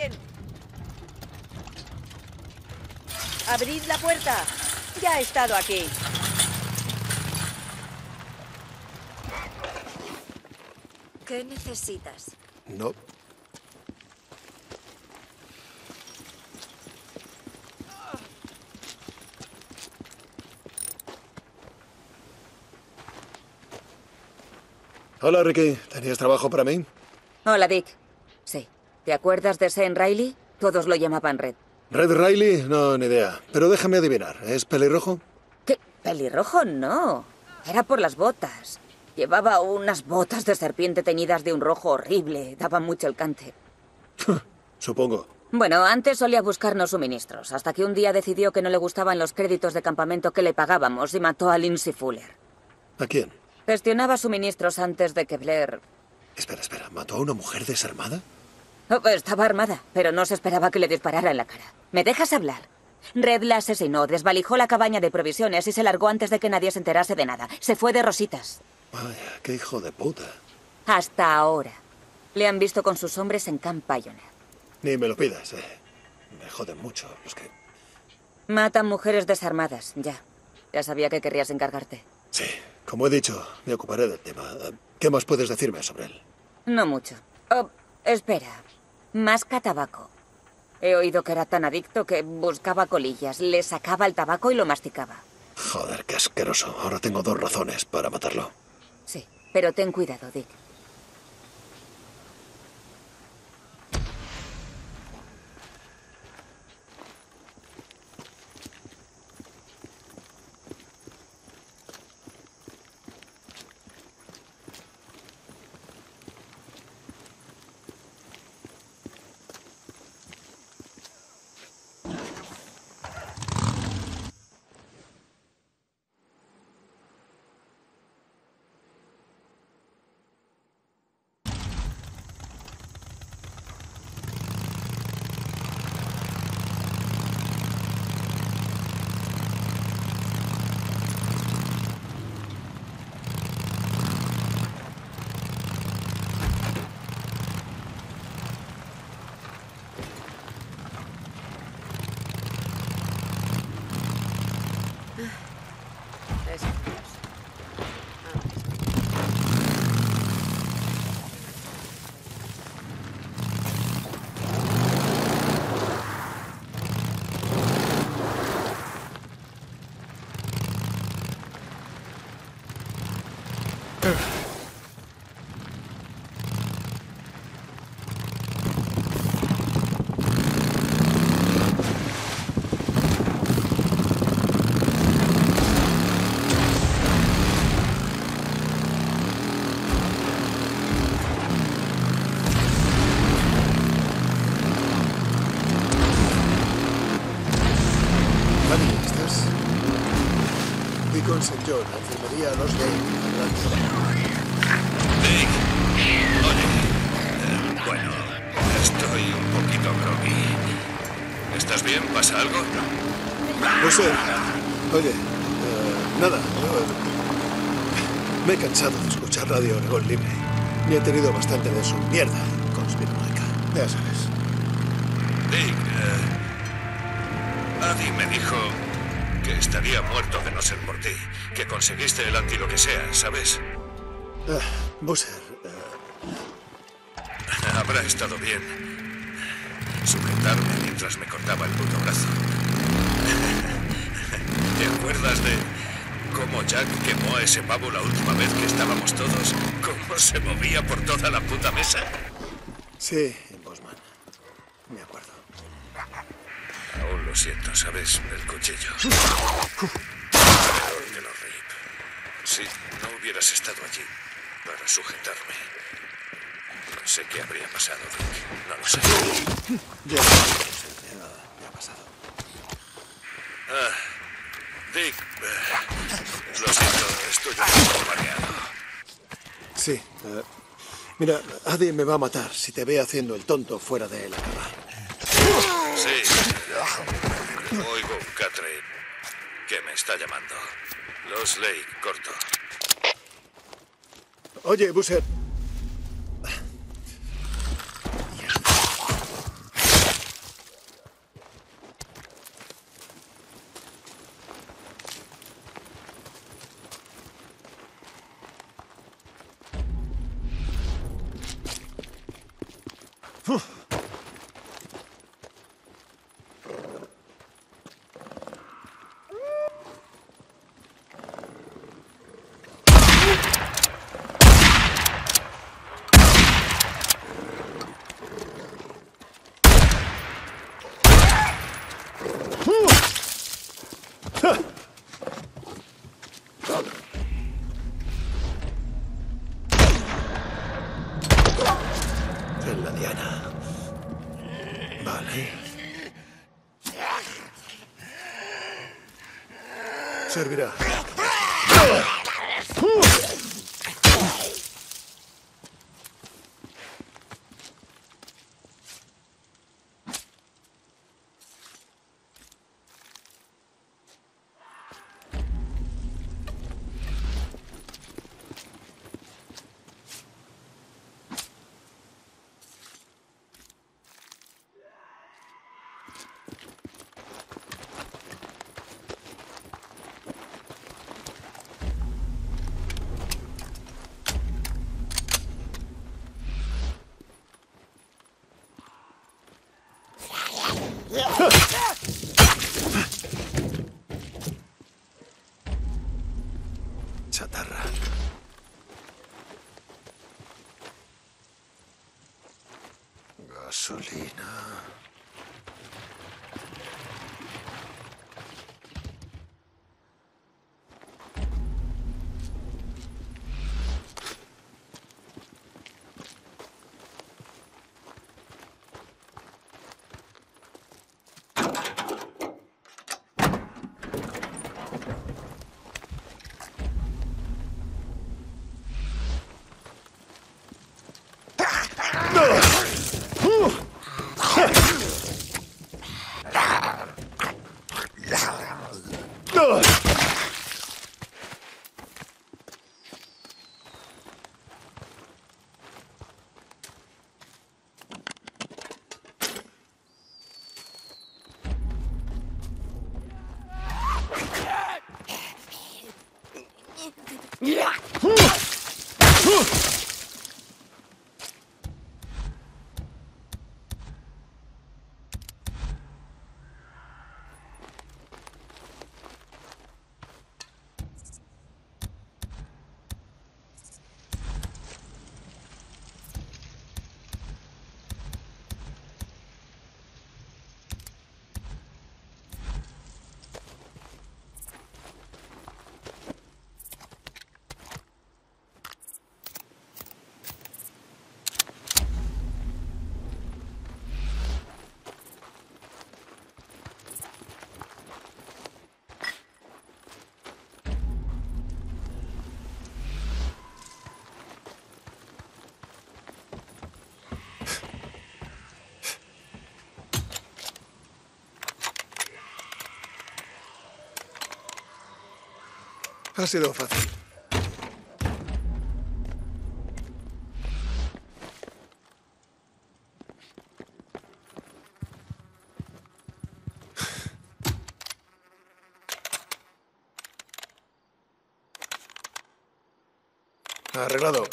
alguien. Abrid la puerta. Ya he estado aquí. ¿Qué necesitas? No. Hola, Rikki. ¿Tenías trabajo para mí? Hola, Dick. Sí. ¿Te acuerdas de Red Riley? Todos lo llamaban Red. ¿Red Riley? No, ni idea. Pero déjame adivinar. ¿Es pelirrojo? ¿Qué? ¿Pelirrojo? No. Era por las botas. Llevaba unas botas de serpiente teñidas de un rojo horrible. Daba mucho el cante. Supongo. Bueno, antes solía buscarnos suministros, hasta que un día decidió que no le gustaban los créditos de campamento que le pagábamos y mató a Lindsay Fuller. ¿A quién? Gestionaba suministros antes de que Blair... Espera. ¿Mató a una mujer desarmada? Oh, estaba armada, pero no se esperaba que le disparara en la cara. ¿Me dejas hablar? Red la asesinó, desvalijó la cabaña de provisiones y se largó antes de que nadie se enterase de nada. Se fue de rositas. Vaya, qué hijo de puta. Hasta ahora. Le han visto con sus hombres en Camp Pioneer. Ni me lo pidas, Me joden mucho los que... Matan mujeres desarmadas, ya. Ya sabía que querrías encargarte. Sí. Como he dicho, me ocuparé del tema. ¿Qué más puedes decirme sobre él? No mucho. Espera. Masca tabaco. He oído que era tan adicto que buscaba colillas, le sacaba el tabaco y lo masticaba. Joder, qué asqueroso. Ahora tengo 2 razones para matarlo. Sí, pero ten cuidado, Dick. John, enfermería Lost Lake. Dick, oye. Bueno, estoy un poquito groggy. ¿Estás bien? ¿Pasa algo? No sé. Oye, nada. Me he cansado de escuchar Radio Gol Libre. Y he tenido bastante de su mierda conspiranoica. Ya sabes. Dick, Adi me dijo... Estaría muerto de no ser por ti, que conseguiste el anti lo que sea, ¿sabes? Busser... Habrá estado bien sujetarme mientras me cortaba el puto brazo. ¿Te acuerdas de cómo Jack quemó a ese pavo la última vez que estábamos todos? ¿Cómo se movía por toda la puta mesa? Sí, en Bosman. Me acuerdo. Aún lo siento, ¿sabes? El cuchillo. Peor que lo rip. Si no hubieras estado allí para sujetarme, no sé qué habría pasado, Dick. No lo sé. Ya ha pasado. Dick, lo siento, estoy un poco mareado. Sí. Mira, Adi me va a matar si te ve haciendo el tonto fuera de la cama. Sí, oigo un Catherine que me está llamando. Lost Lake, corto. Oye, Busser. Servirá. Chatarra. Gasolina. Ha sido fácil. Arreglado.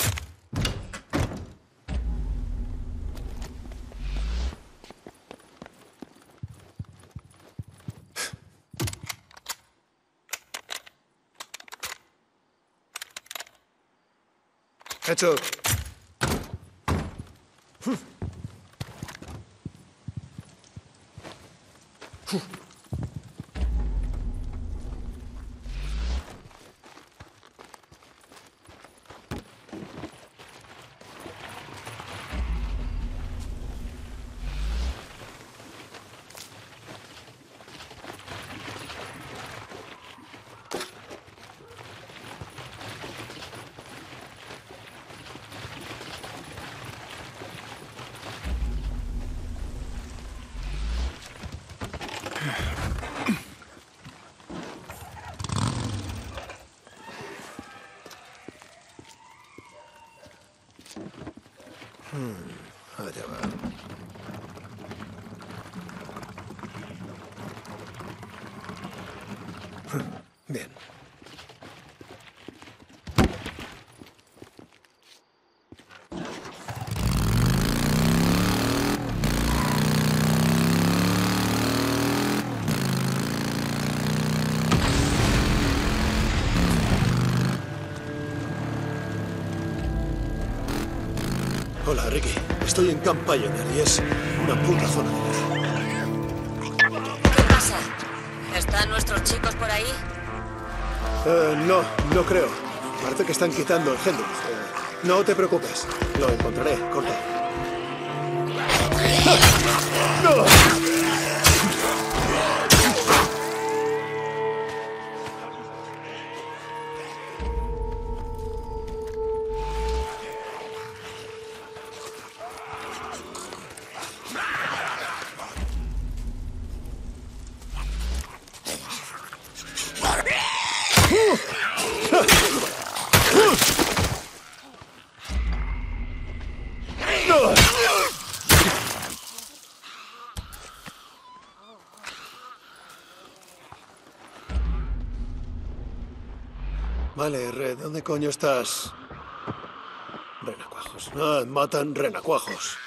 Hecho. Allá va. Bien. Hola, Rikki. Estoy en Camp Pioneer y es una puta zona de guerra. ¿Qué pasa? ¿Están nuestros chicos por ahí? No creo. Parece que están quitando el Hendrix. No te preocupes. Lo encontraré. Corta. ¡No! Vale, Red, ¿dónde coño estás? Renacuajos. Ah, matan renacuajos.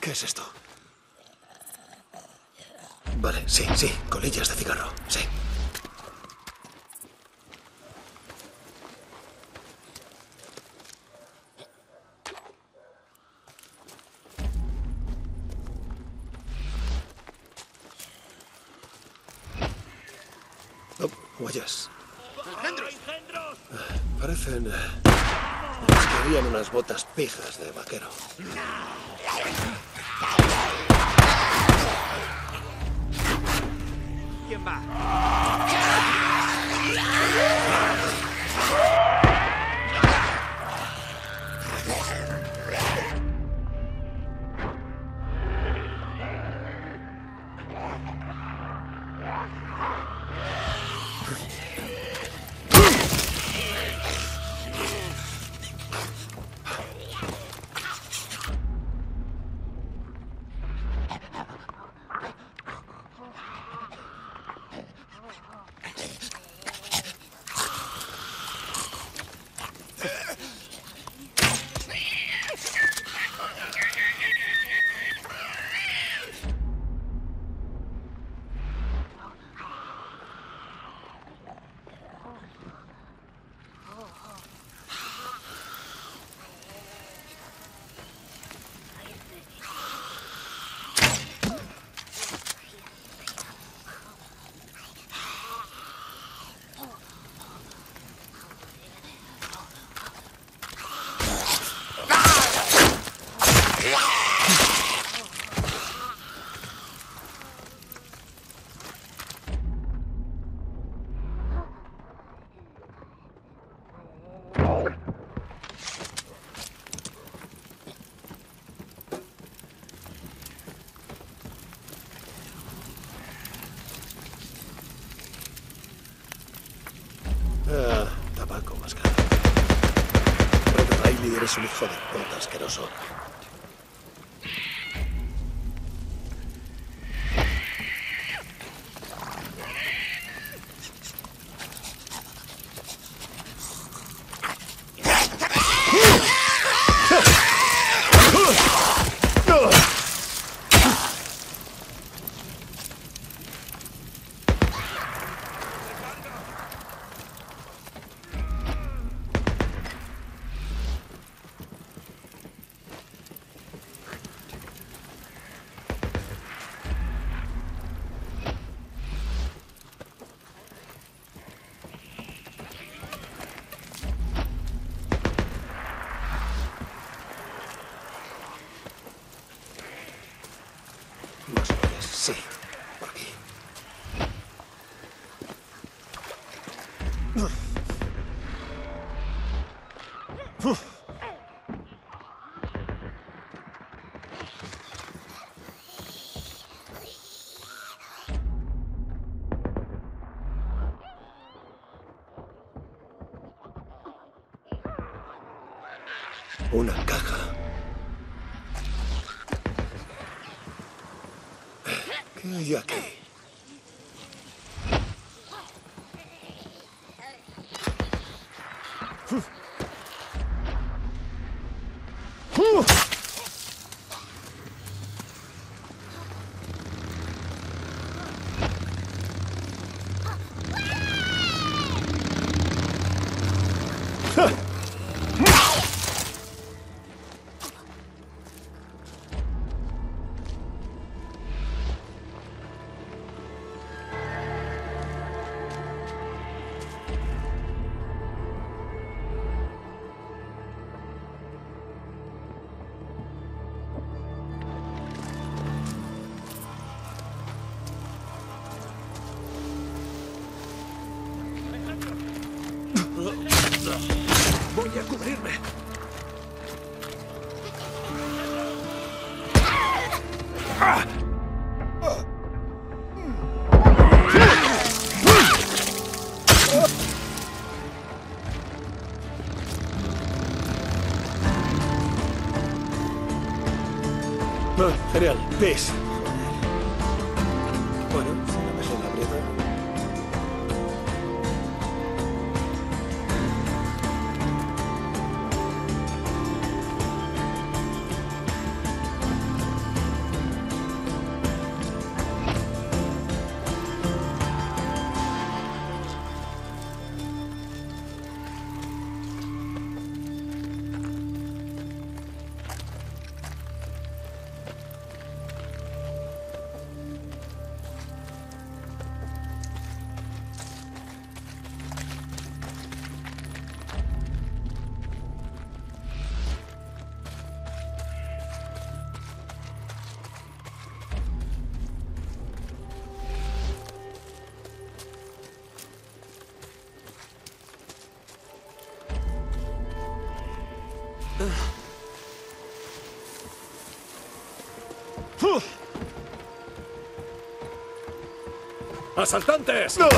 ¿Qué es esto? Vale, sí, colillas de cigarro, sí. Oh, huellas. ¡Hendros! Parecen... les querían unas botas pijas de vaquero. ¿Quién va? Es un hijo de puta asqueroso. Sí, por aquí. Una caja. ¿Qué hay aquí? Cereal, pez. Bueno, si no me suena ¡Asaltantes! ¡No!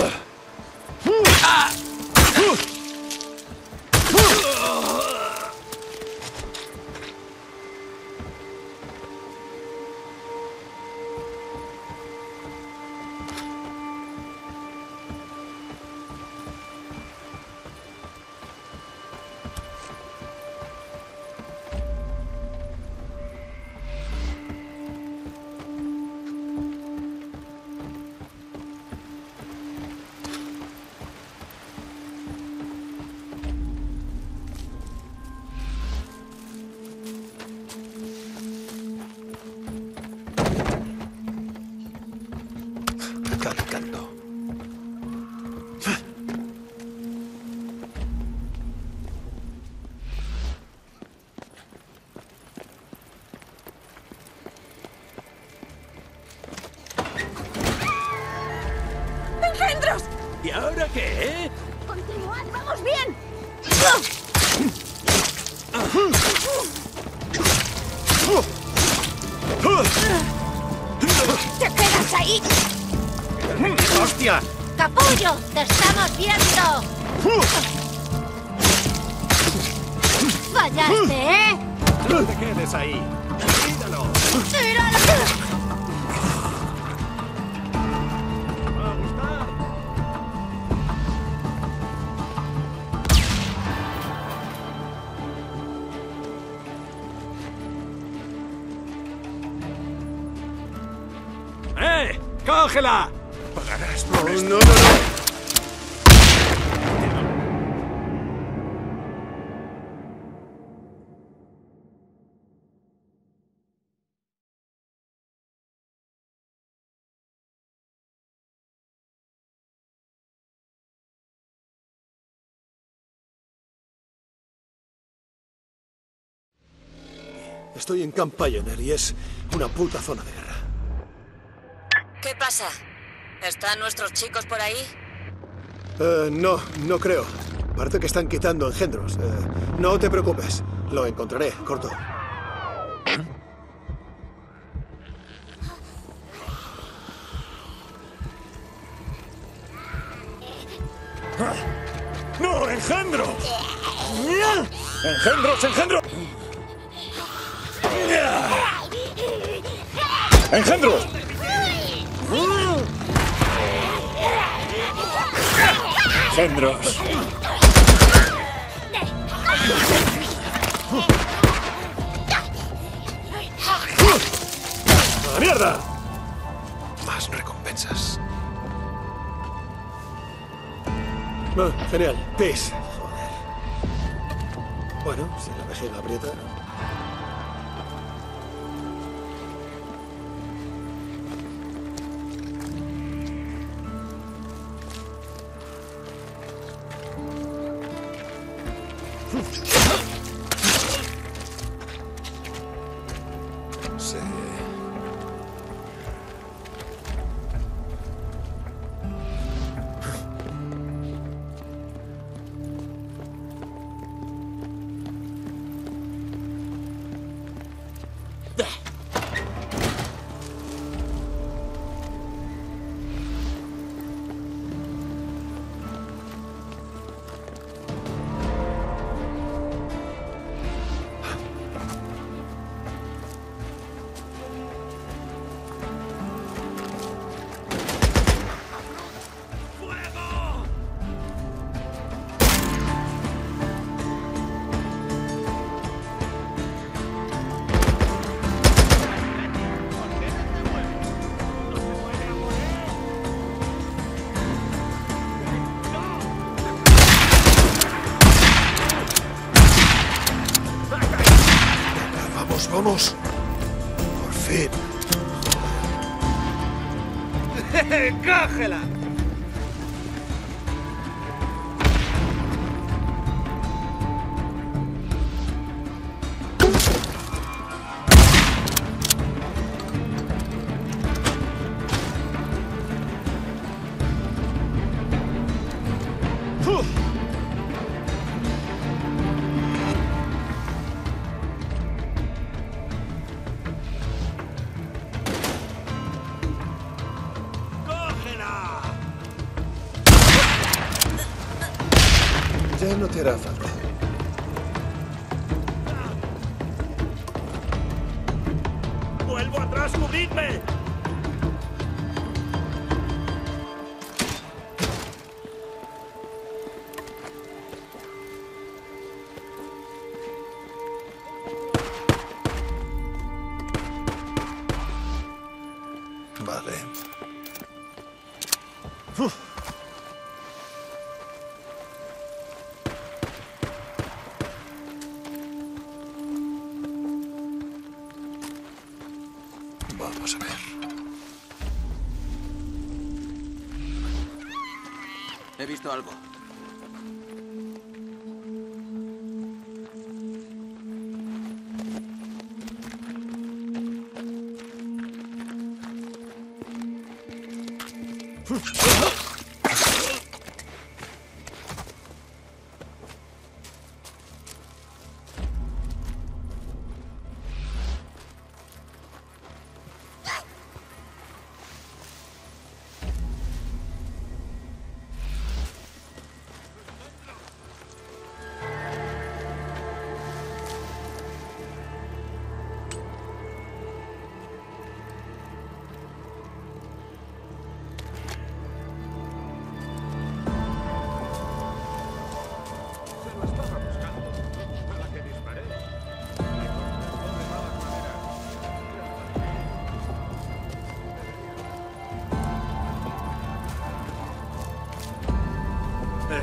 ¡Cógela! ¡Pagarás por esto! ¡No, no, no! Estoy en Camp Pioneer y es una puta zona de guerra. ¿Qué pasa? ¿Están nuestros chicos por ahí? No, no creo. Parece que están quitando engendros. No te preocupes. Lo encontraré, corto. ¡No, engendro! ¡Engendros, engendros! ¡Engendros! engendros. ¡A la mierda! Más recompensas. No, genial. Peace. Joder. Bueno, si la vejez la aprieta... ¡Vamos! ¡Por fin! ¡Cógela! Vamos a ver. He visto algo.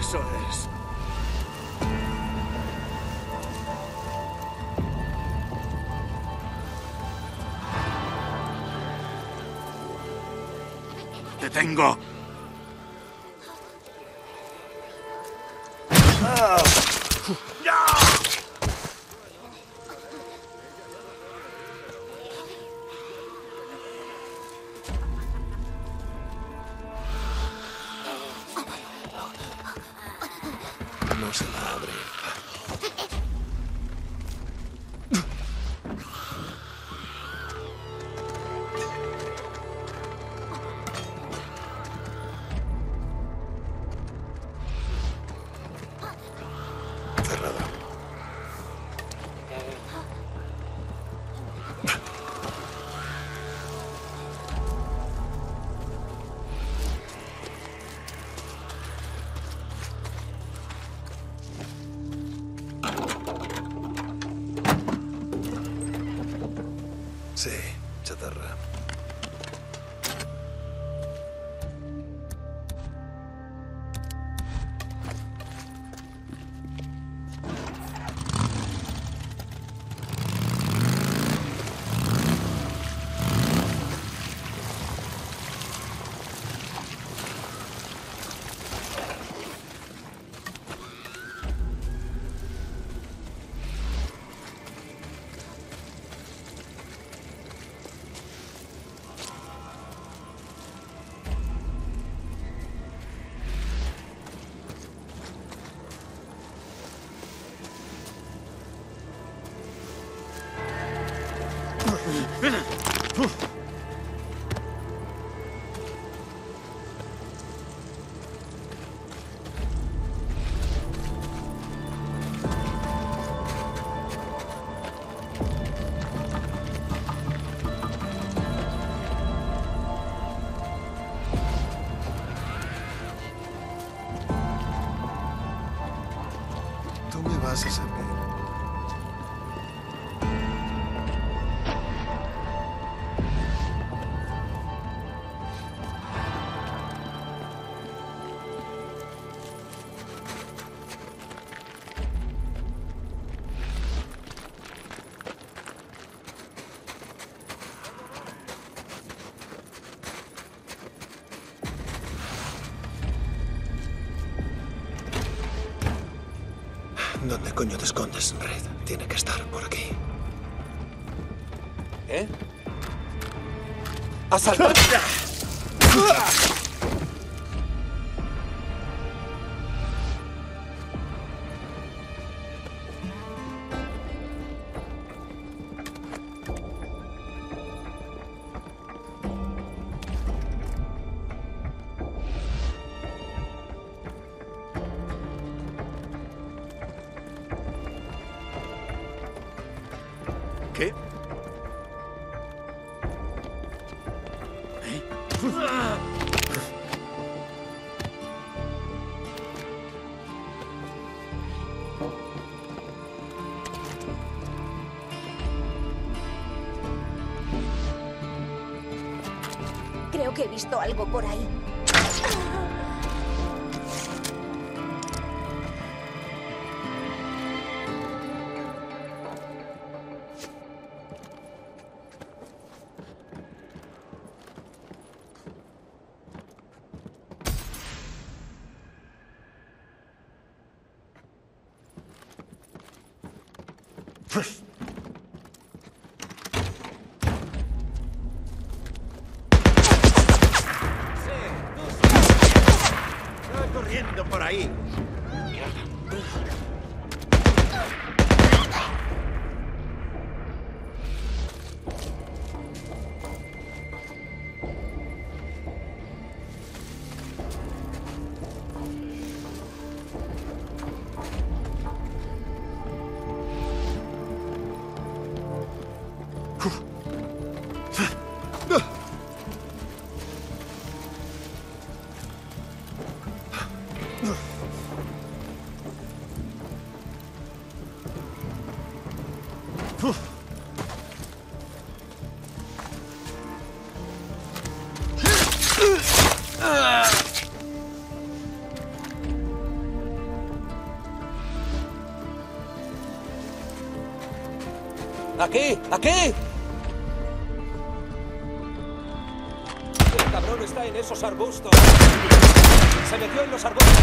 Eso es. ¡Te tengo! Sí, chatarra. ¿Dónde coño te escondes, Red? Tiene que estar por aquí. ¿Eh? ¡Asaltar! He visto algo por ahí. ¡Aquí! ¡Aquí! El cabrón está en esos arbustos. Se metió en los arbustos.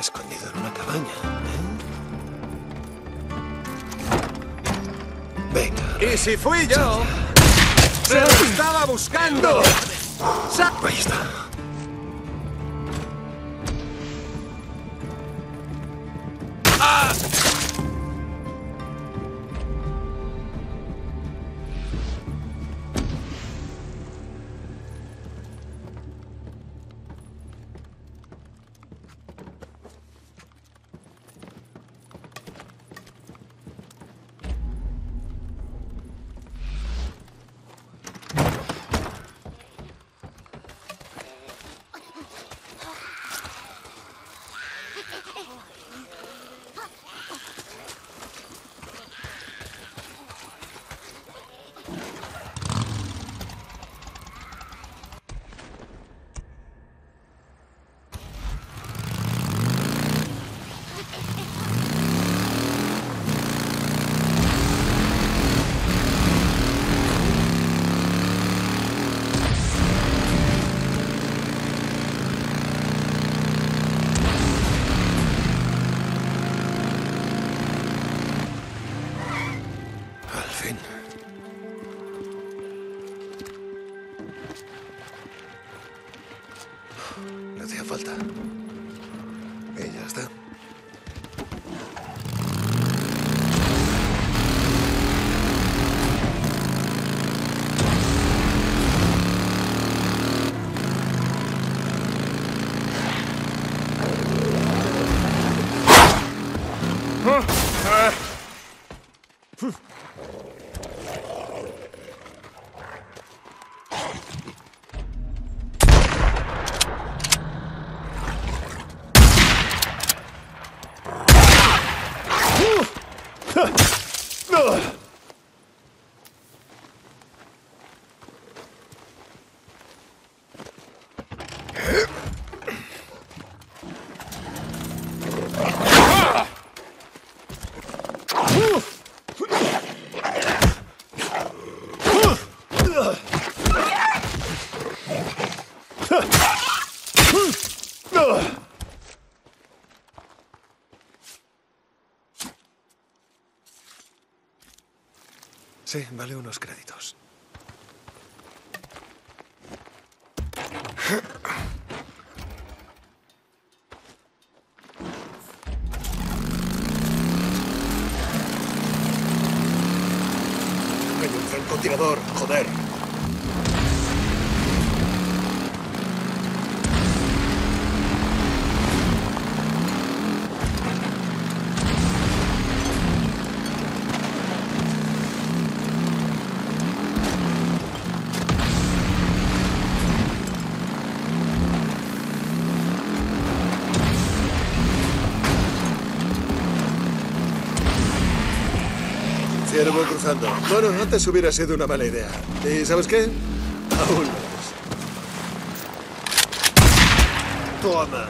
Escondido en una cabaña, ¿eh? Venga. ¿Y si fui yo? ¡Se lo estaba buscando! Ahí está. Sí, vale unos créditos. Hay un francotirador, joder. Bueno, antes hubiera sido una mala idea. ¿Y sabes qué? Aún no es. Toma.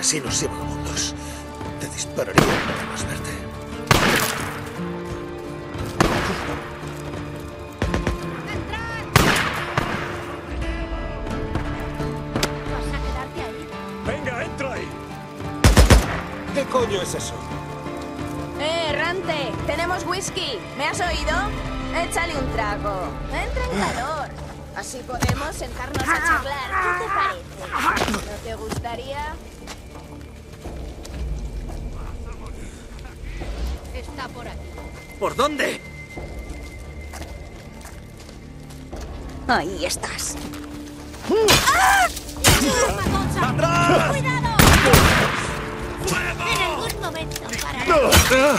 Si nos llevan juntos, te dispararía para más verte. ¿Vas a quedarte ahí? ¡Venga, entra ahí! ¿Qué coño es eso? Errante, tenemos whisky. ¿Me has oído? Échale un trago. Entra en calor. Así podemos sentarnos a charlar. ¿Qué te parece? ¿No te gustaría...? Por aquí. ¿Por dónde? Ahí estás. ¡Ah! ¡Atrás! ¡Cuidado! ¡Fuego! En algún momento para... Yo te cuido.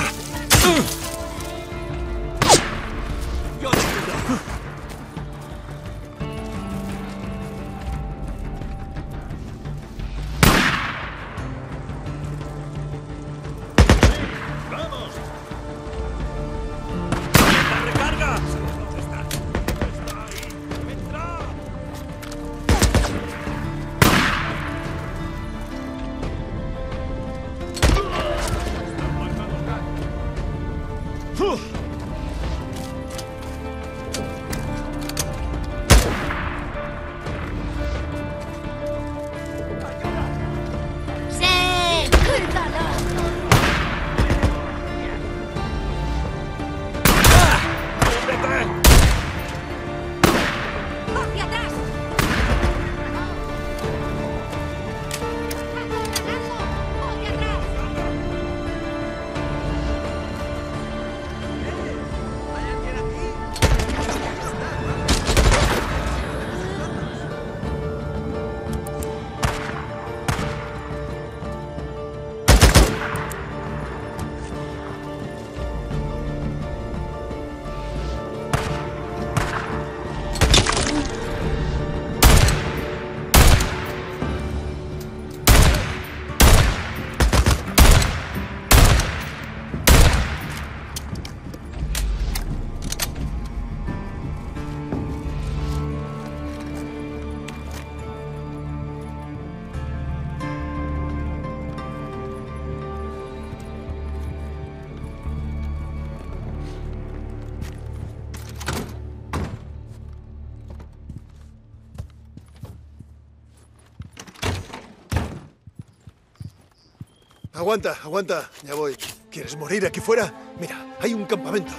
Aguanta, aguanta. Ya voy. ¿Quieres morir aquí fuera? Mira, hay un campamento.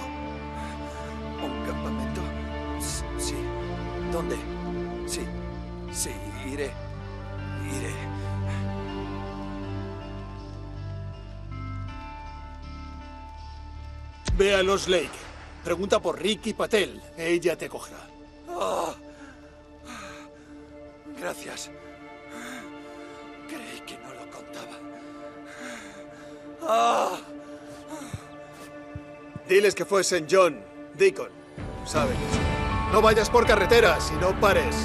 ¿Un campamento? Sí. ¿Dónde? Sí. Sí, iré. Iré. Ve a Lost Lake. Pregunta por Rikki Patel. Ella te cogerá. Oh. Gracias. Creí que no lo contaba. Oh. Diles que fue St. John, Deacon. Sabes. No vayas por carreteras y no pares.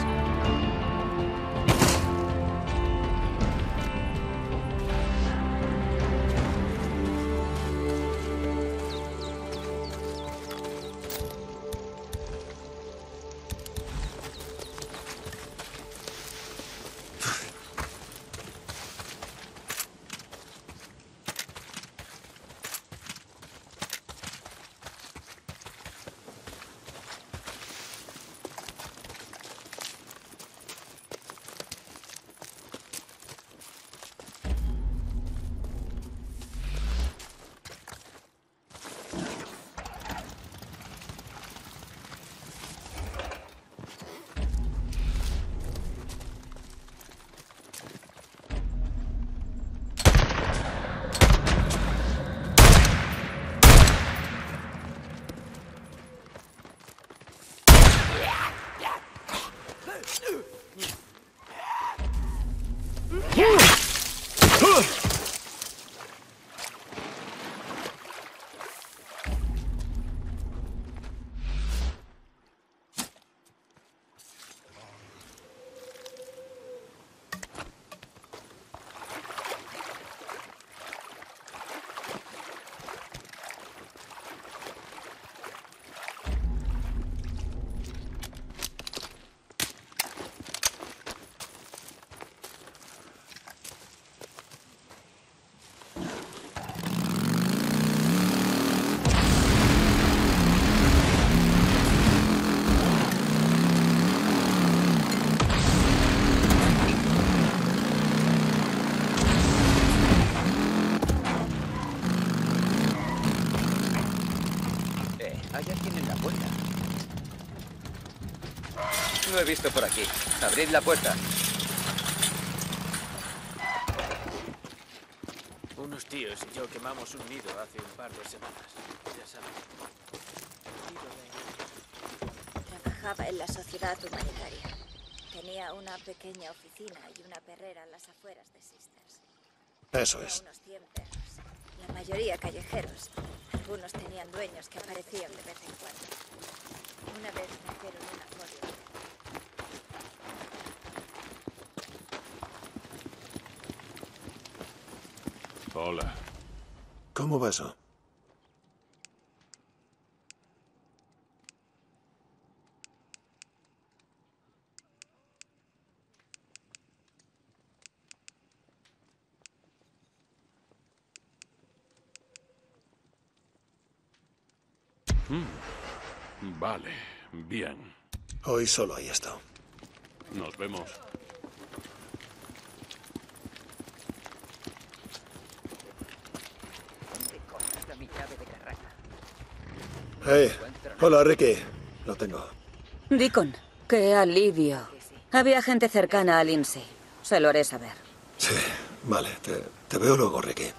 No he visto por aquí. Abrid la puerta. Unos tíos y yo quemamos un nido hace un par de semanas. Ya sabes. Trabajaba en la sociedad humanitaria. Tenía una pequeña oficina y una perrera en las afueras de Sisters. Eso es. Unos 100 perros. La mayoría callejeros. Algunos tenían dueños que aparecían de vez en cuando. Una vez me hicieron una foto. Hola. ¿Cómo va eso? Vale, bien. Hoy solo hay esto. Nos vemos. Hey, hola, Rikki. Lo tengo. Deacon, qué alivio. Había gente cercana a Lindsay. Se lo haré saber. Sí, vale. Te veo luego, Rikki.